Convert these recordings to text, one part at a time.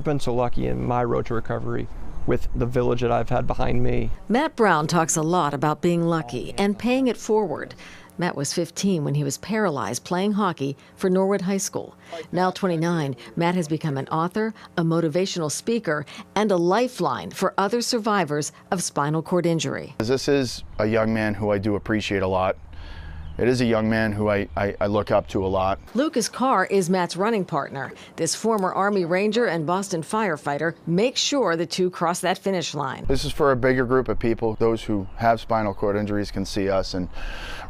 I've been so lucky in my road to recovery with the village that I've had behind me. Matt Brown talks a lot about being lucky and paying it forward. Matt was 15 when he was paralyzed playing hockey for Norwood High School. Now 29, Matt has become an author, a motivational speaker, and a lifeline for other survivors of spinal cord injury. This is a young man who I do appreciate a lot. It is a young man who I look up to a lot. Lucas Carr is Matt's running partner. This former Army Ranger and Boston firefighter makes sure the two cross that finish line. This is for a bigger group of people. Those who have spinal cord injuries can see us and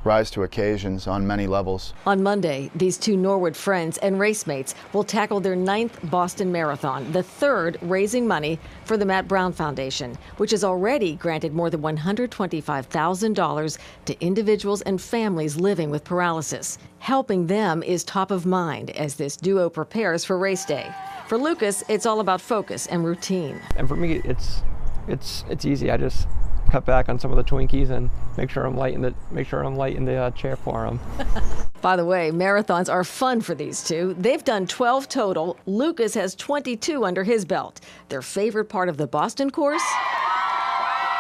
rise to occasions on many levels. On Monday, these two Norwood friends and racemates will tackle their 9th Boston Marathon, the third raising money for the Matt Brown Foundation, which has already granted more than $125,000 to individuals and families living with paralysis. Helping them is top of mind as this duo prepares for race day. For Lucas, it's all about focus and routine. And for me, it's easy. I just cut back on some of the Twinkies and make sure I'm light in the chair for them. By the way, marathons are fun for these two. They've done 12 total. Lucas has 22 under his belt. Their favorite part of the Boston course?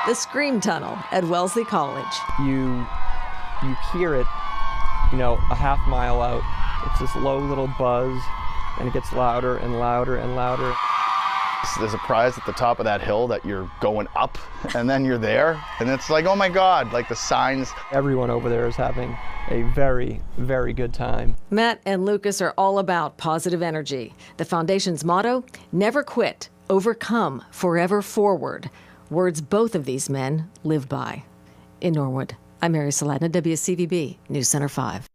The Scream Tunnel at Wellesley College. You hear it, you know, a half mile out. It's this low little buzz, and it gets louder and louder and louder. There's a prize at the top of that hill that you're going up, and then you're there, and it's like, oh my God, like the signs. Everyone over there is having a very, very good time. Matt and Lucas are all about positive energy. The foundation's motto, never quit, overcome, forever forward. Words both of these men live by. In Norwood, I'm Mary Saladna, WCVB News Center 5.